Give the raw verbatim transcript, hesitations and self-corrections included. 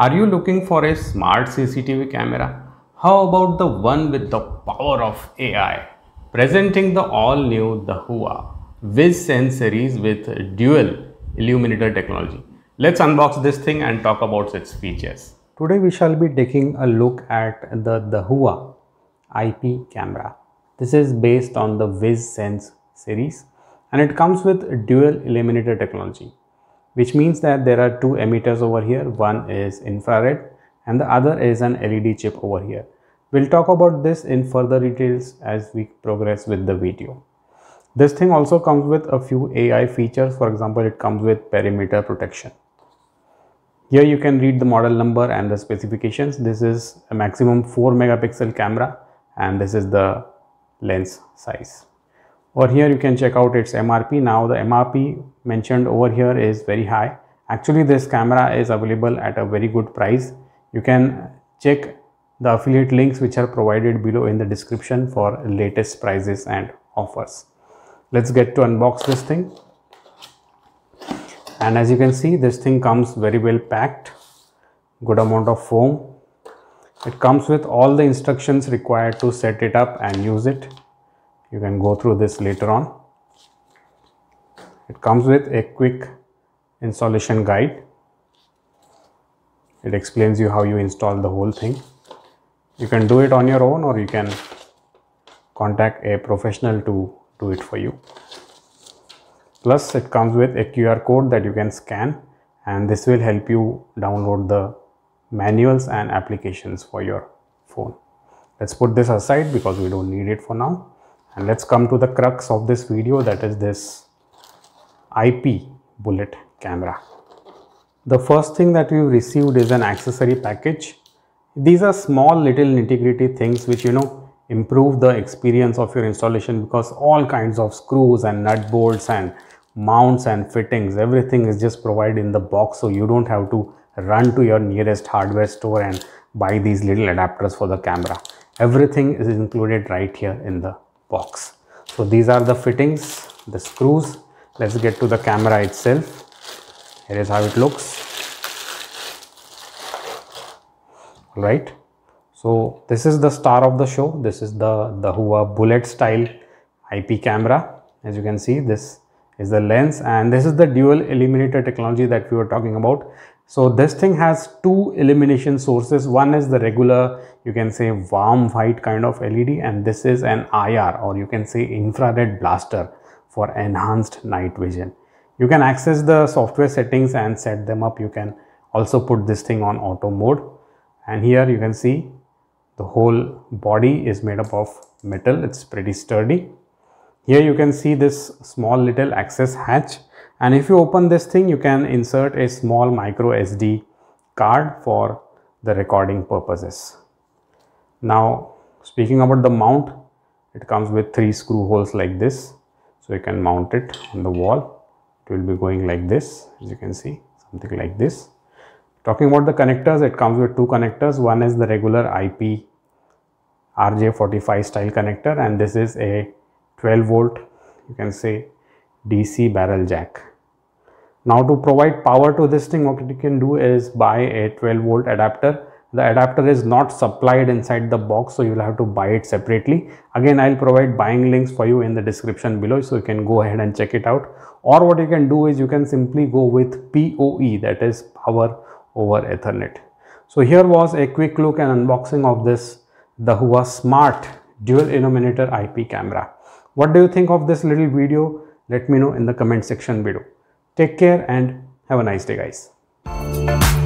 Are you looking for a smart C C T V camera? How about the one with the power of A I? Presenting the all-new Dahua WizSense series with dual illuminator technology. Let's unbox this thing and talk about its features. Today we shall be taking a look at the Dahua I P camera. This is based on the WizSense series and it comes with dual illuminator technology, which means that there are two emitters over here. One is infrared and the other is an L E D chip over here. We'll talk about this in further details as we progress with the video. This thing also comes with a few A I features. For example, it comes with perimeter protection. Here you can read the model number and the specifications. This is a maximum four megapixel camera and this is the lens size. Over here you can check out its M R P. Now the M R P mentioned over here is very high. Actually this camera is available at a very good price. You can check the affiliate links which are provided below in the description for latest prices and offers. Let's get to unbox this thing. And as you can see, this thing comes very well packed, good amount of foam. It comes with all the instructions required to set it up and use it. You can go through this later on. It comes with a quick installation guide. It explains you how you install the whole thing. You can do it on your own or you can contact a professional to do it for you. Plus it comes with a Q R code that you can scan and this will help you download the manuals and applications for your phone. Let's put this aside because we don't need it for now. And let's come to the crux of this video, that is this I P bullet camera. The first thing that we've received is an accessory package. These are small little nitty-gritty things which, you know, improve the experience of your installation, because all kinds of screws and nut bolts and mounts and fittings, everything is just provided in the box, so you don't have to run to your nearest hardware store and buy these little adapters for the camera. Everything is included right here in the box. So these are the fittings, the screws. Let's get to the camera itself. Here is how it looks. Right, so this is the star of the show. This is the Dahua bullet style I P camera. As you can see, this is the lens and this is the dual illuminator technology that we were talking about. So this thing has two illumination sources. One is the regular, you can say warm white kind of L E D, and this is an I R, or you can say infrared blaster, for enhanced night vision. You can access the software settings and set them up. You can also put this thing on auto mode. And here you can see the whole body is made up of metal. It's pretty sturdy. Here you can see this small little access hatch. And if you open this thing, you can insert a small micro S D card for the recording purposes. Now, speaking about the mount, it comes with three screw holes like this. So you can mount it on the wall. It will be going like this, as you can see, something like this. Talking about the connectors, it comes with two connectors. One is the regular I P R J forty-five style connector, and this is a twelve volt, you can say D C barrel jack. Now to provide power to this thing, what you can do is buy a twelve volt adapter. The adapter is not supplied inside the box, so you will have to buy it separately. Again, I'll provide buying links for you in the description below, so you can go ahead and check it out. Or what you can do is you can simply go with P O E, that is power over Ethernet. So here was a quick look and unboxing of this Dahua Smart Dual Illuminator I P camera. What do you think of this little video? Let me know in the comment section below. Take care and have a nice day, guys.